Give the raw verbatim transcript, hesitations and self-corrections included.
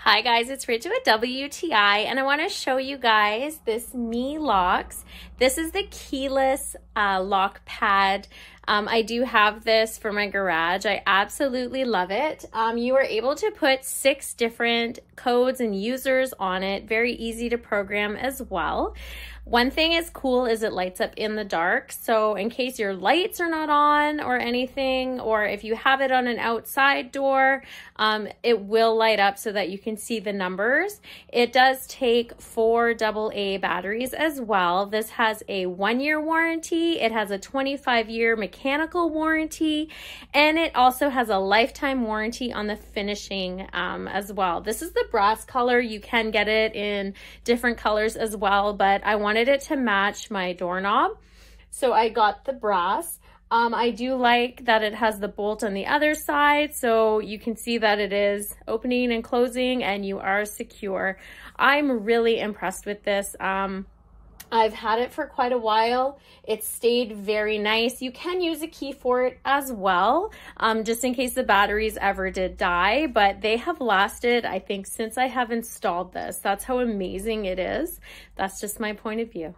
Hi guys, it's Rachel with W T I, and I want to show you guys this MiLocks. This is the keyless uh, lock pad. Um, I do have this for my garage. I absolutely love it. Um, you are able to put six different codes and users on it. Very easy to program as well. One thing is cool is it lights up in the dark. So in case your lights are not on or anything, or if you have it on an outside door, um, it will light up so that you can see the numbers. It does take four double A batteries as well. This has a one-year warranty. It has a twenty-five year mechanical mechanical warranty, and it also has a lifetime warranty on the finishing um, as well. This is the brass color. You can get it in different colors as well, but I wanted it to match my doorknob, so I got the brass. Um, I do like that it has the bolt on the other side, so you can see that it is opening and closing and you are secure. I'm really impressed with this. Um, I've had it for quite a while. It stayed very nice. You can use a key for it as well, um, just in case the batteries ever did die, but they have lasted, I think, since I have installed this. That's how amazing it is. That's just my point of view.